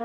Io